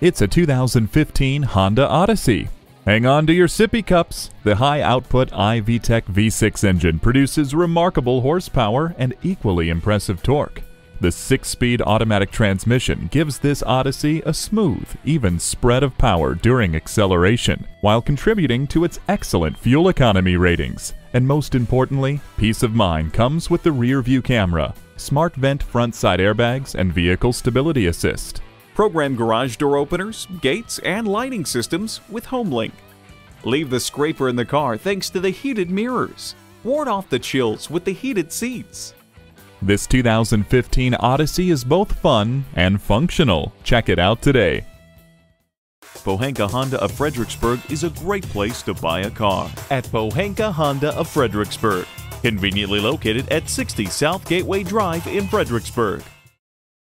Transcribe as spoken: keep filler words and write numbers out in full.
It's a two thousand fifteen Honda Odyssey. Hang on to your sippy cups. The high-output i-VTEC V six engine produces remarkable horsepower and equally impressive torque. The six-speed automatic transmission gives this Odyssey a smooth, even spread of power during acceleration, while contributing to its excellent fuel economy ratings. And most importantly, peace of mind comes with the rear-view camera, smart vent front side airbags, and vehicle stability assist. Program garage door openers, gates, and lighting systems with HomeLink. Leave the scraper in the car thanks to the heated mirrors. Ward off the chills with the heated seats. This two thousand fifteen Odyssey is both fun and functional. Check it out today. Pohanka Honda of Fredericksburg is a great place to buy a car at Pohanka Honda of Fredericksburg. Conveniently located at sixty South Gateway Drive in Fredericksburg.